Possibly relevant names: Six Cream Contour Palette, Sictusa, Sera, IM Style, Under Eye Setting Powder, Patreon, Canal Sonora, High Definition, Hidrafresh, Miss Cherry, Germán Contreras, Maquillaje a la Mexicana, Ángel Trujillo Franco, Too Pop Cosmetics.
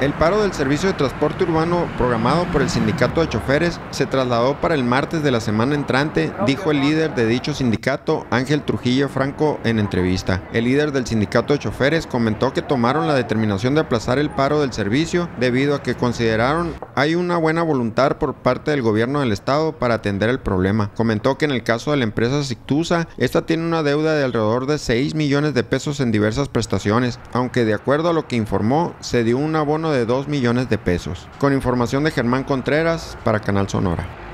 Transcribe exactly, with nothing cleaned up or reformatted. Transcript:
El paro del servicio de transporte urbano programado por el sindicato de choferes se trasladó para el martes de la semana entrante, dijo el líder de dicho sindicato, Ángel Trujillo Franco, en entrevista. El líder del sindicato de choferes comentó que tomaron la determinación de aplazar el paro del servicio debido a que consideraron hay una buena voluntad por parte del gobierno del estado para atender el problema. Comentó que en el caso de la empresa Sictusa, esta tiene una deuda de alrededor de seis millones de pesos en diversas prestaciones, aunque de acuerdo a lo que informó, se dio un abono de dos millones de pesos. Con información de Germán Contreras para Canal Sonora.